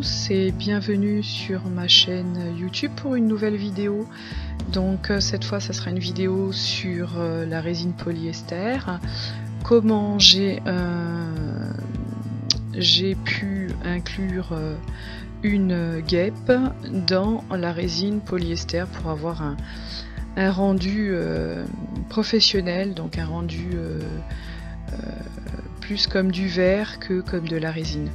tous et bienvenue sur ma chaîne YouTube pour une nouvelle vidéo. Donc cette fois ça sera une vidéo sur la résine polyester, comment j'ai pu inclure une guêpe dans la résine polyester pour avoir un rendu professionnel, donc un rendu plus comme du verre que comme de la résine.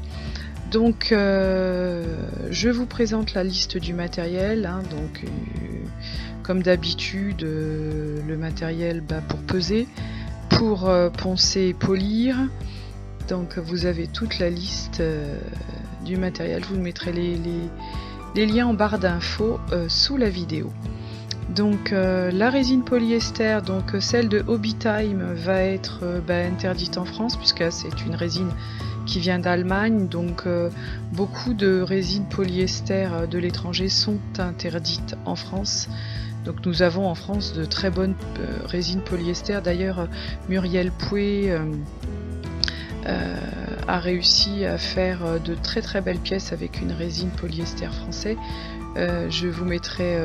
Donc je vous présente la liste du matériel, hein, donc comme d'habitude le matériel pour peser, pour poncer et polir. Donc vous avez toute la liste du matériel, je vous mettrai les liens en barre d'infos sous la vidéo. Donc la résine polyester, donc celle de Hobby Time, va être interdite en France puisque c'est une résine qui vient d'Allemagne. Donc beaucoup de résines polyester de l'étranger sont interdites en France. Donc nous avons en France de très bonnes résines polyester. D'ailleurs Muriel Pouey a réussi à faire de très belles pièces avec une résine polyester française. Je vous mettrai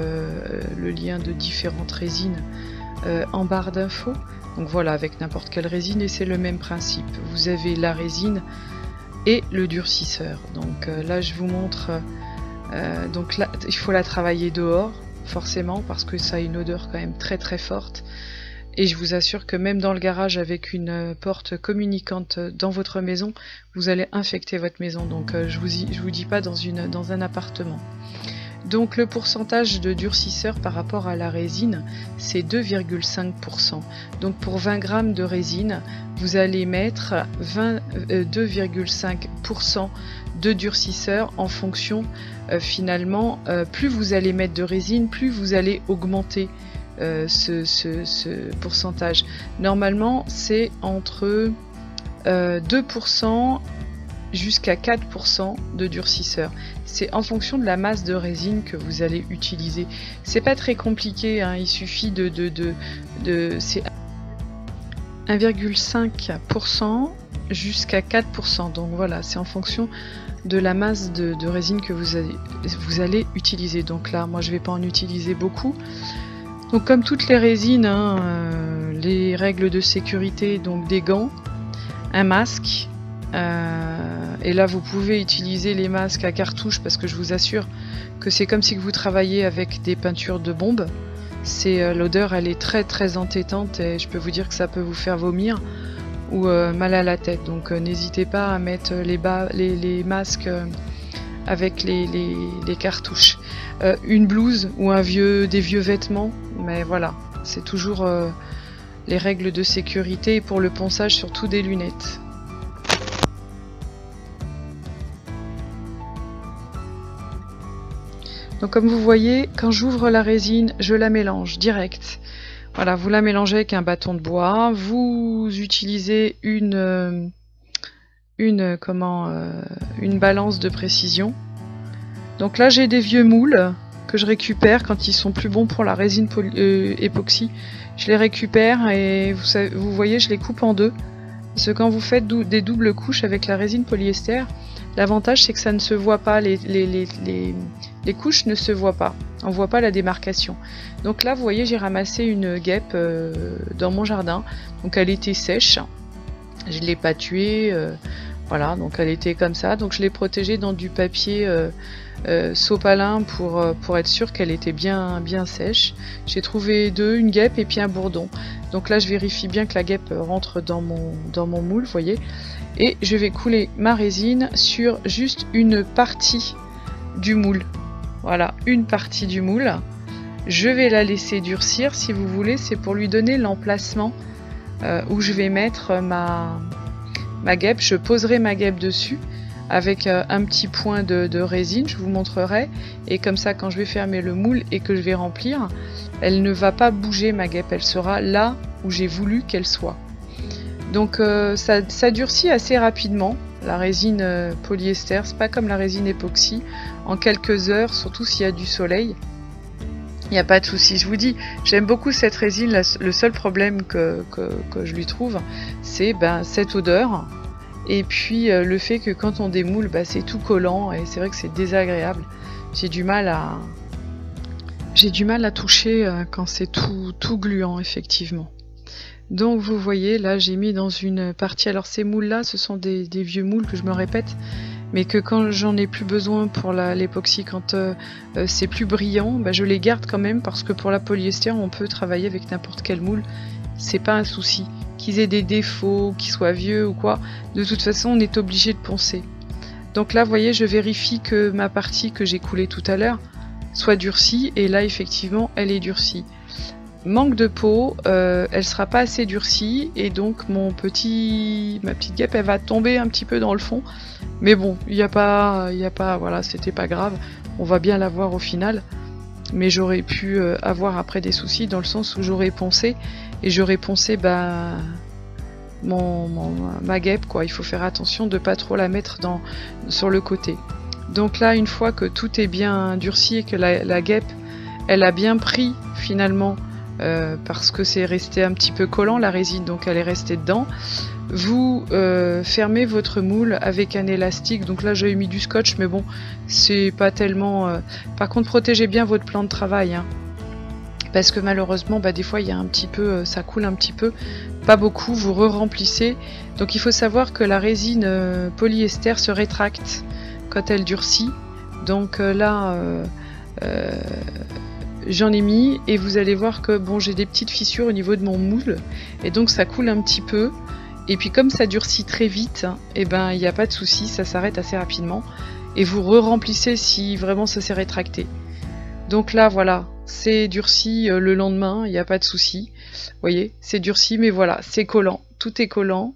le lien de différentes résines en barre d'infos. Donc voilà, avec n'importe quelle résine, et c'est le même principe. Vous avez la résine et le durcisseur. Donc là je vous montre, donc là il faut la travailler dehors forcément parce que ça a une odeur quand même très forte. Et je vous assure que même dans le garage, avec une porte communicante dans votre maison, vous allez infecter votre maison. Donc je vous dis pas dans un appartement. Donc le pourcentage de durcisseur par rapport à la résine, c'est 2,5%. Donc pour 20 g de résine, vous allez mettre 2,5% de durcisseur en fonction finalement, plus vous allez mettre de résine, plus vous allez augmenter ce pourcentage. Normalement c'est entre 2% jusqu'à 4% de durcisseur. C'est en fonction de la masse de résine que vous allez utiliser. C'est pas très compliqué, hein, il suffit c'est 1,5% jusqu'à 4%. Donc voilà, c'est en fonction de la masse de résine que vous allez utiliser. Donc là, moi je vais pas en utiliser beaucoup. Donc comme toutes les résines, hein, les règles de sécurité, donc des gants, un masque, et là vous pouvez utiliser les masques à cartouche parce que je vous assure que c'est comme si vous travailliez avec des peintures de bombes. L'odeur elle est très entêtante et je peux vous dire que ça peut vous faire vomir ou mal à la tête. Donc n'hésitez pas à mettre les masques avec les cartouches, une blouse ou des vieux vêtements, mais voilà, c'est toujours les règles de sécurité, et pour le ponçage surtout des lunettes. Donc comme vous voyez, quand j'ouvre la résine, je la mélange direct. Voilà, vous la mélangez avec un bâton de bois, vous utilisez une balance de précision. Donc là j'ai des vieux moules que je récupère quand ils sont plus bons pour la résine époxy. Je les récupère et vous voyez, je les coupe en deux. Parce que quand vous faites des doubles couches avec la résine polyester, l'avantage c'est que ça ne se voit pas, les couches ne se voient pas, on ne voit pas la démarcation. Donc là vous voyez, j'ai ramassé une guêpe dans mon jardin, donc elle était sèche, je ne l'ai pas tuée, voilà, donc elle était comme ça, donc je l'ai protégée dans du papier sopalin pour être sûr qu'elle était bien sèche. J'ai trouvé une guêpe et puis un bourdon. Donc là je vérifie bien que la guêpe rentre dans mon moule, vous voyez, et je vais couler ma résine sur juste une partie du moule. Voilà, une partie du moule. Je vais la laisser durcir, si vous voulez, c'est pour lui donner l'emplacement où je vais mettre ma guêpe. Je poserai ma guêpe dessus avec un petit point de résine, je vous montrerai, et comme ça quand je vais fermer le moule et que je vais remplir, elle ne va pas bouger, ma guêpe, elle sera là où j'ai voulu qu'elle soit. Donc ça durcit assez rapidement, la résine polyester, c'est pas comme la résine époxy, en quelques heures, surtout s'il y a du soleil, il n'y a pas de souci. Je vous dis, j'aime beaucoup cette résine, le seul problème que je lui trouve, c'est cette odeur. et puis le fait que quand on démoule, bah, c'est tout collant et c'est vrai que c'est désagréable. J'ai du mal à toucher quand c'est tout gluant, effectivement. Donc vous voyez, là j'ai mis dans une partie, alors ces moules là, ce sont des vieux moules que je me répète, mais que quand j'en ai plus besoin pour l'époxy, quand c'est plus brillant, bah, je les garde quand même, parce que pour la polyester on peut travailler avec n'importe quel moule, c'est pas un souci. Qu'ils aient des défauts, qu'ils soient vieux ou quoi, de toute façon on est obligé de poncer. Donc là vous voyez, je vérifie que ma partie que j'ai coulée tout à l'heure soit durcie, et là effectivement elle est durcie. Manque de peau, elle sera pas assez durcie et donc ma petite guêpe elle va tomber un petit peu dans le fond, mais bon, il n'y a pas, voilà, c'était pas grave, on va bien la voir au final, mais j'aurais pu avoir après des soucis dans le sens où j'aurais poncé et j'aurais poncé bah, ma guêpe quoi. Il faut faire attention de pas trop la mettre sur le côté. Donc là, une fois que tout est bien durci et que la guêpe elle a bien pris finalement, parce que c'est resté un petit peu collant la résine, donc elle est restée dedans. Vous fermez votre moule avec un élastique, donc là j'ai mis du scotch, mais bon, c'est pas tellement... Par contre, protégez bien votre plan de travail, hein, parce que malheureusement, bah, des fois, il y a un petit peu, ça coule un petit peu, pas beaucoup, vous re-remplissez. Donc il faut savoir que la résine polyester se rétracte quand elle durcit, donc là... j'en ai mis et vous allez voir que bon, j'ai des petites fissures au niveau de mon moule et donc ça coule un petit peu, et puis comme ça durcit très vite, hein, et ben il n'y a pas de souci, ça s'arrête assez rapidement et vous re-remplissez si vraiment ça s'est rétracté. Donc là voilà, c'est durci, le lendemain il n'y a pas de souci, vous voyez, c'est durci, mais voilà, c'est collant, tout est collant,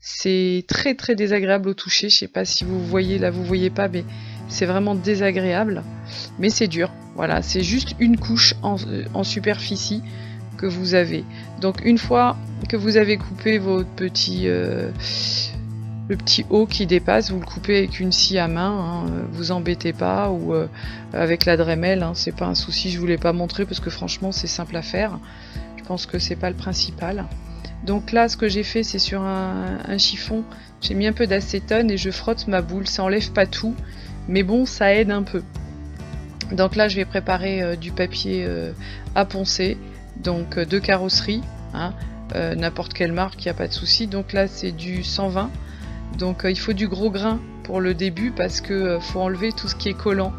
c'est très très désagréable au toucher. Je sais pas si vous voyez, là vous voyez pas, mais c'est vraiment désagréable, mais c'est dur. Voilà, c'est juste une couche en superficie que vous avez. Donc une fois que vous avez coupé votre le petit haut qui dépasse, vous le coupez avec une scie à main, hein, vous embêtez pas, ou avec la Dremel, hein, c'est pas un souci, je vous l'ai pas montré parce que franchement c'est simple à faire. Je pense que c'est pas le principal. Donc là, ce que j'ai fait, c'est sur un chiffon, j'ai mis un peu d'acétone et je frotte ma boule, ça enlève pas tout. Mais bon, ça aide un peu. Donc là, je vais préparer du papier à poncer, donc de carrosserie, hein, n'importe quelle marque, il n'y a pas de souci. Donc là, c'est du 120. Donc il faut du gros grain pour le début parce que faut enlever tout ce qui est collant.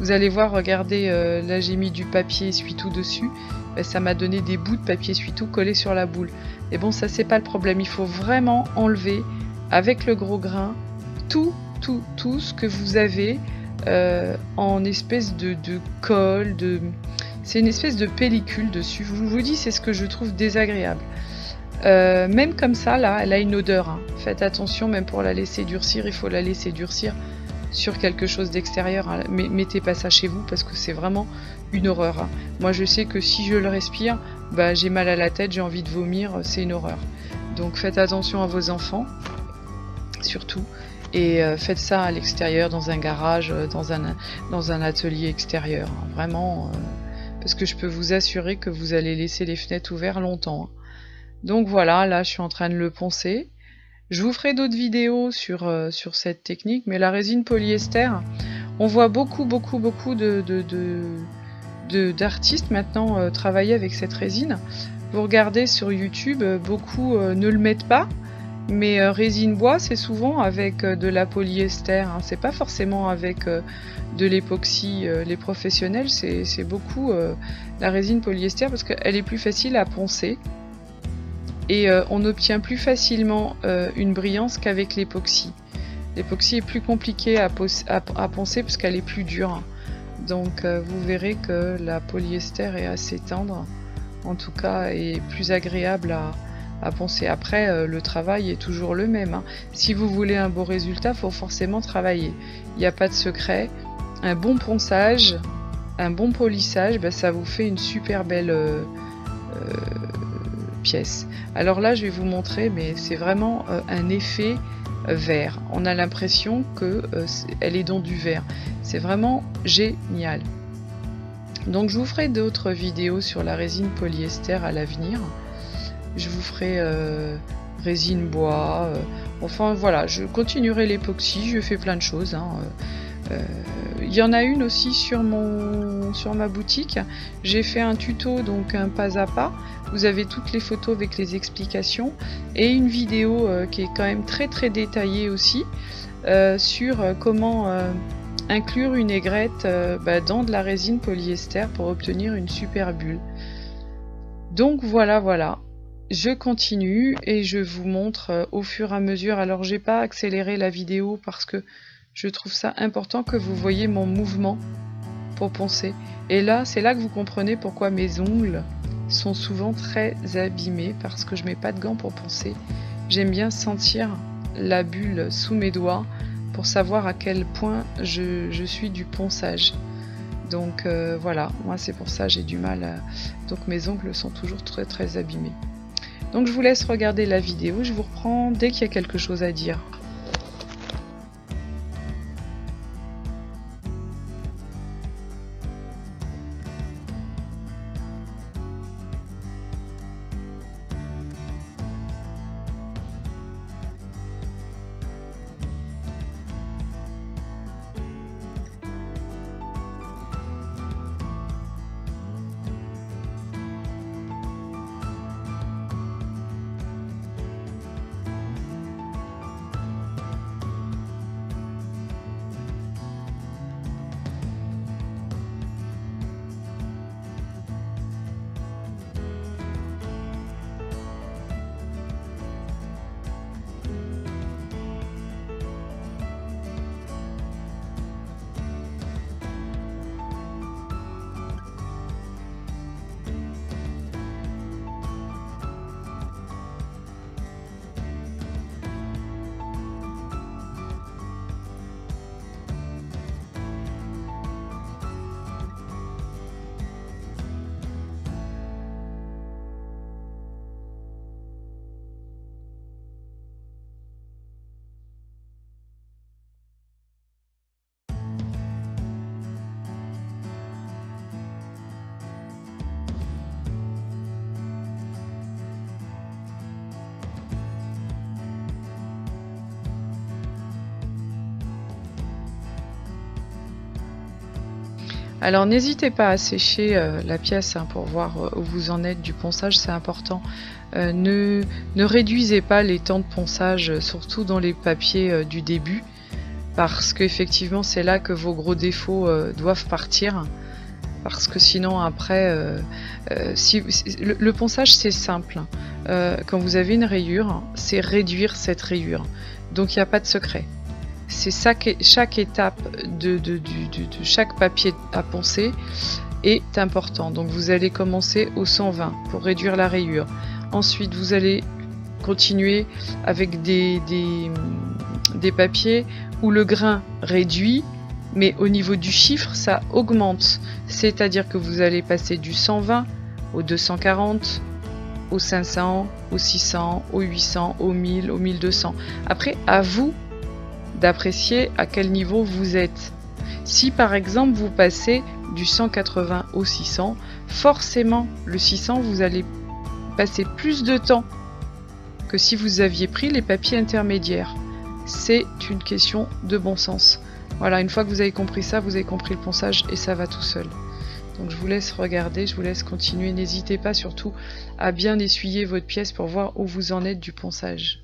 Vous allez voir, regardez, là j'ai mis du papier essuie-tout dessus. Ben, ça m'a donné des bouts de papier essuie-tout collés sur la boule. Et bon, ça c'est pas le problème. Il faut vraiment enlever avec le gros grain tout ce que vous avez en espèce de colle, c'est une espèce de pellicule dessus. Je vous dis, c'est ce que je trouve désagréable. Même comme ça, là, elle a une odeur. Hein. Faites attention, même pour la laisser durcir, il faut la laisser durcir sur quelque chose d'extérieur. Hein. Mais mettez pas ça chez vous parce que c'est vraiment une horreur. Hein. Moi, je sais que si je le respire, bah, j'ai mal à la tête, j'ai envie de vomir, c'est une horreur. Donc faites attention à vos enfants, surtout. Et faites ça à l'extérieur, dans un garage, dans un atelier extérieur, hein, vraiment, parce que je peux vous assurer que vous allez laisser les fenêtres ouvertes longtemps. Hein. Donc voilà, là je suis en train de le poncer. Je vous ferai d'autres vidéos sur cette technique, mais la résine polyester, on voit beaucoup d'artistes maintenant travailler avec cette résine. Vous regardez sur YouTube, beaucoup ne le mettent pas. Mais résine bois, c'est souvent avec de la polyester, hein. C'est pas forcément avec de l'époxy. Les professionnels, c'est beaucoup la résine polyester parce qu'elle est plus facile à poncer et on obtient plus facilement une brillance qu'avec l'époxy. L'époxy est plus compliqué à poncer parce qu'elle est plus dure. Hein. Donc vous verrez que la polyester est assez tendre, en tout cas, et plus agréable à poncer. Après, le travail est toujours le même. Hein. Si vous voulez un beau résultat, il faut forcément travailler. Il n'y a pas de secret. Un bon ponçage, un bon polissage, ben, ça vous fait une super belle pièce. Alors là, je vais vous montrer, mais c'est vraiment un effet vert. On a l'impression que elle est dans du vert. C'est vraiment génial. Donc, je vous ferai d'autres vidéos sur la résine polyester à l'avenir. Je vous ferai résine bois, Enfin voilà, je continuerai l'époxy, je fais plein de choses, hein. Il y en a une aussi sur ma boutique. J'ai fait un tuto, donc un pas à pas. Vous avez toutes les photos avec les explications et une vidéo qui est quand même très très détaillée aussi sur comment inclure une aigrette dans de la résine polyester pour obtenir une super bulle. Donc voilà. Je continue et je vous montre au fur et à mesure. Alors j'ai pas accéléré la vidéo parce que je trouve ça important que vous voyez mon mouvement pour poncer. Et là, c'est là que vous comprenez pourquoi mes ongles sont souvent très abîmés, parce que je mets pas de gants pour poncer. J'aime bien sentir la bulle sous mes doigts pour savoir à quel point je suis du ponçage. Donc voilà, moi c'est pour ça j'ai du mal. Donc mes ongles sont toujours très très abîmés. Donc je vous laisse regarder la vidéo, je vous reprends dès qu'il y a quelque chose à dire. Alors n'hésitez pas à sécher la pièce hein, pour voir où vous en êtes du ponçage, c'est important. Ne réduisez pas les temps de ponçage, surtout dans les papiers du début, parce qu'effectivement c'est là que vos gros défauts doivent partir. Parce que sinon après, le ponçage c'est simple. Quand vous avez une rayure, c'est réduire cette rayure. Donc il n'y a pas de secret. C'est ça que chaque étape de chaque papier à poncer est important. Donc vous allez commencer au 120 pour réduire la rayure. Ensuite vous allez continuer avec des papiers où le grain réduit, mais au niveau du chiffre ça augmente. C'est-à-dire que vous allez passer du 120 au 240, au 500, au 600, au 800, au 1000, au 1200. Après à vous d'apprécier à quel niveau vous êtes. Si par exemple vous passez du 180 au 600, forcément le 600 vous allez passer plus de temps que si vous aviez pris les papiers intermédiaires. C'est une question de bon sens. Voilà, une fois que vous avez compris ça, vous avez compris le ponçage et ça va tout seul. Donc je vous laisse regarder, je vous laisse continuer. N'hésitez pas surtout à bien essuyer votre pièce pour voir où vous en êtes du ponçage.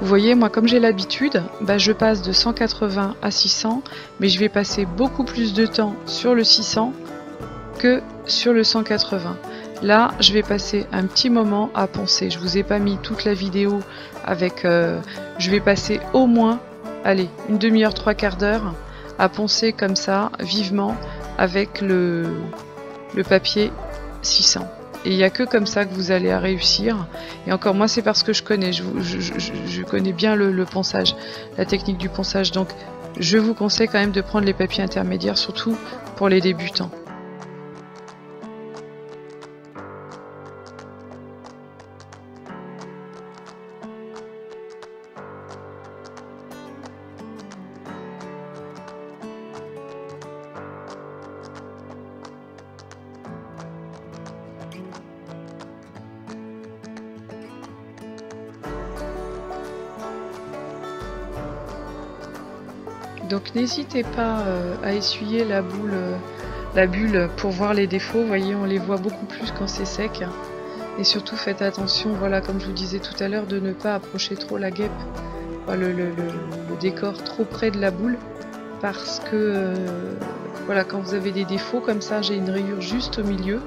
Vous voyez, moi comme j'ai l'habitude, je passe de 180 à 600, mais je vais passer beaucoup plus de temps sur le 600 que sur le 180. Là, je vais passer un petit moment à poncer. Je vous ai pas mis toute la vidéo avec... je vais passer au moins, allez, une demi-heure, 3/4 d'heure à poncer comme ça, vivement, avec le papier 600. Et il n'y a que comme ça que vous allez réussir. Et encore, moi, c'est parce que je connais. Je connais bien le ponçage, la technique du ponçage. Donc, je vous conseille quand même de prendre les papiers intermédiaires, surtout pour les débutants. Donc n'hésitez pas à essuyer la bulle pour voir les défauts. Vous voyez, on les voit beaucoup plus quand c'est sec. Et surtout faites attention, voilà, comme je vous disais tout à l'heure, de ne pas approcher trop la guêpe, enfin, le décor trop près de la boule. Parce que voilà, quand vous avez des défauts comme ça, j'ai une rayure juste au milieu.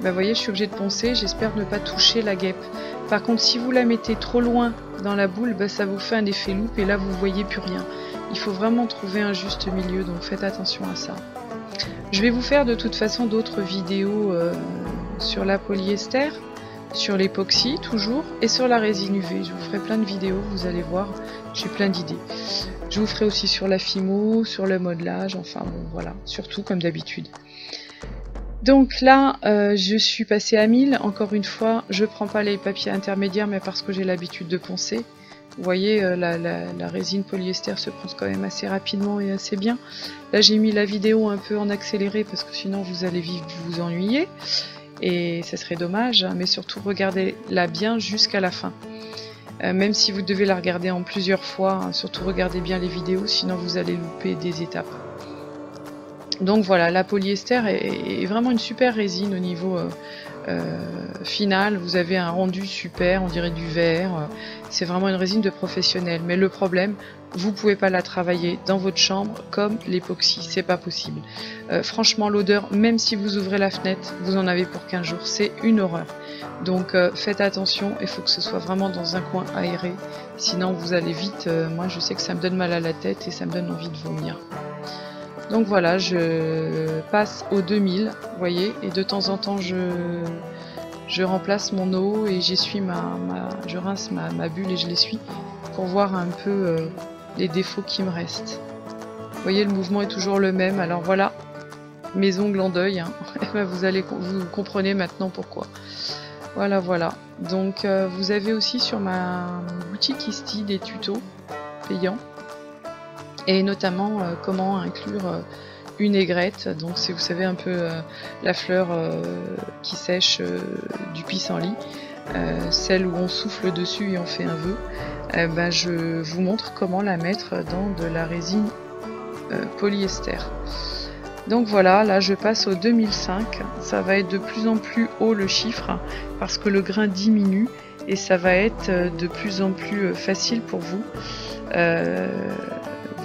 Vous voyez, je suis obligée de poncer, j'espère ne pas toucher la guêpe. Par contre, si vous la mettez trop loin dans la boule, ça vous fait un effet loupe et là vous voyez plus rien. Il faut vraiment trouver un juste milieu, donc faites attention à ça. Je vais vous faire de toute façon d'autres vidéos sur la polyester, sur l'époxy toujours, et sur la résine UV. Je vous ferai plein de vidéos, vous allez voir, j'ai plein d'idées. Je vous ferai aussi sur la fimo, sur le modelage, enfin bon voilà, surtout comme d'habitude. Donc là, je suis passée à 1000, encore une fois, je prends pas les papiers intermédiaires, mais parce que j'ai l'habitude de poncer. Vous voyez, la résine polyester se ponce quand même assez rapidement et assez bien. Là, j'ai mis la vidéo un peu en accéléré parce que sinon vous allez vous ennuyer et ça serait dommage. Mais surtout, regardez-la bien jusqu'à la fin. Même si vous devez la regarder en plusieurs fois, surtout regardez bien les vidéos, sinon vous allez louper des étapes. Donc voilà, la polyester est vraiment une super résine au niveau final. Vous avez un rendu super, on dirait du verre. C'est vraiment une résine de professionnel. Mais le problème, vous pouvez pas la travailler dans votre chambre comme l'époxy. C'est pas possible. Franchement, l'odeur, même si vous ouvrez la fenêtre, vous en avez pour 15 jours. C'est une horreur. Donc faites attention. Il faut que ce soit vraiment dans un coin aéré. Sinon, vous allez vite... moi, je sais que ça me donne mal à la tête et ça me donne envie de vomir. Donc voilà, je passe au 2000, vous voyez, et de temps en temps je remplace mon eau et j'essuie je rince ma bulle et je l'essuie pour voir un peu les défauts qui me restent. Vous voyez, le mouvement est toujours le même, alors voilà, mes ongles en deuil, hein. Vous comprenez maintenant pourquoi. Voilà, voilà. Donc vous avez aussi sur ma boutique Isti des tutos payants. Et notamment comment inclure une aigrette, donc c'est, vous savez, un peu la fleur qui sèche du pissenlit, celle où on souffle dessus et on fait un vœu. Je vous montre comment la mettre dans de la résine polyester. Donc voilà, là je passe au 2005, ça va être de plus en plus haut le chiffre parce que le grain diminue et ça va être de plus en plus facile pour vous.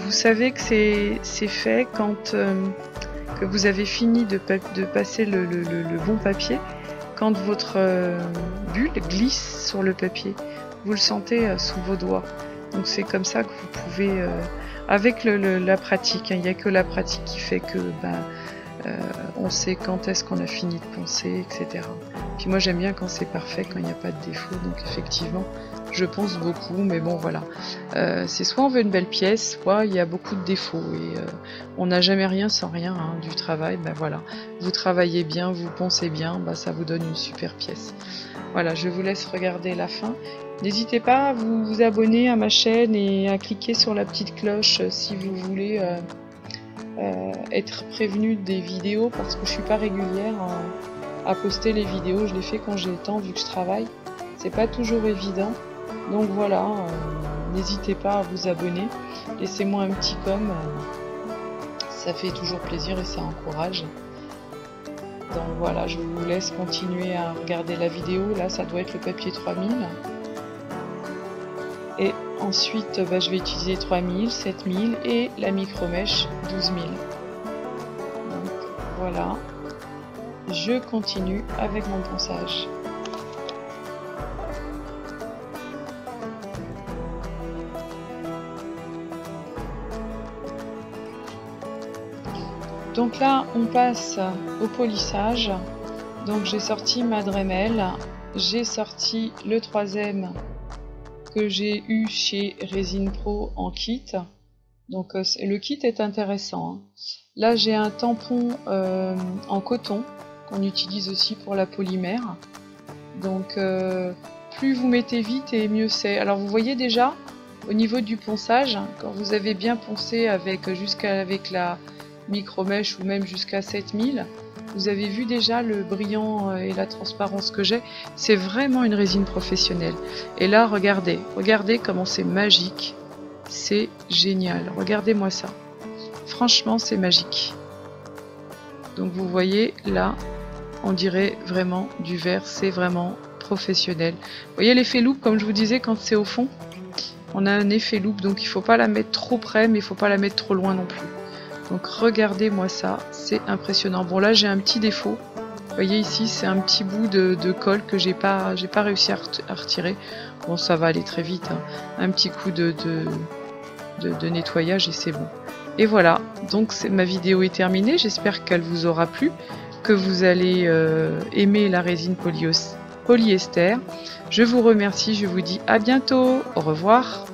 Vous savez que c'est fait quand que vous avez fini de passer le bon papier, quand votre bulle glisse sur le papier, vous le sentez sous vos doigts. Donc c'est comme ça que vous pouvez, avec la pratique, il n'y a que la pratique qui fait que on sait quand est-ce qu'on a fini de poncer, etc. Puis moi j'aime bien quand c'est parfait, quand il n'y a pas de défaut, donc effectivement je ponce beaucoup, mais bon voilà. C'est soit on veut une belle pièce, soit il y a beaucoup de défauts, et on n'a jamais rien sans rien, hein, du travail, voilà. Vous travaillez bien, vous poncez bien, ça vous donne une super pièce. Voilà, je vous laisse regarder la fin. N'hésitez pas à vous abonner à ma chaîne et à cliquer sur la petite cloche si vous voulez être prévenu des vidéos, parce que je suis pas régulière à poster les vidéos, je les fais quand j'ai le temps vu que je travaille, c'est pas toujours évident. Donc voilà, n'hésitez pas à vous abonner, laissez-moi un petit com, ça fait toujours plaisir et ça encourage. Donc voilà, je vous laisse continuer à regarder la vidéo, là ça doit être le papier 3000. Et Ensuite, je vais utiliser 3000, 7000 et la micro-mèche 12000. Donc voilà, je continue avec mon ponçage. Donc là, on passe au polissage. Donc j'ai sorti ma Dremel, j'ai sorti le troisième que j'ai eu chez Résine Pro en kit. Donc le kit est intéressant. Là j'ai un tampon en coton qu'on utilise aussi pour la polymère. Donc plus vous mettez vite et mieux c'est. Alors vous voyez déjà au niveau du ponçage, quand vous avez bien poncé avec la micro-mèche ou même jusqu'à 7000, vous avez vu déjà le brillant et la transparence que j'ai. C'est vraiment une résine professionnelle. Et là, regardez. Regardez comment c'est magique. C'est génial. Regardez-moi ça. Franchement, c'est magique. Donc vous voyez, là, on dirait vraiment du verre. C'est vraiment professionnel. Vous voyez l'effet loupe, comme je vous disais, quand c'est au fond, on a un effet loupe. Donc il ne faut pas la mettre trop près, mais il ne faut pas la mettre trop loin non plus. Donc regardez-moi ça, c'est impressionnant. Bon là j'ai un petit défaut, vous voyez ici c'est un petit bout de colle que j'ai pas réussi à retirer. Bon ça va aller très vite, hein. Un petit coup de nettoyage et c'est bon. Et voilà, donc ma vidéo est terminée, j'espère qu'elle vous aura plu, que vous allez aimer la résine polyester. Je vous remercie, je vous dis à bientôt, au revoir.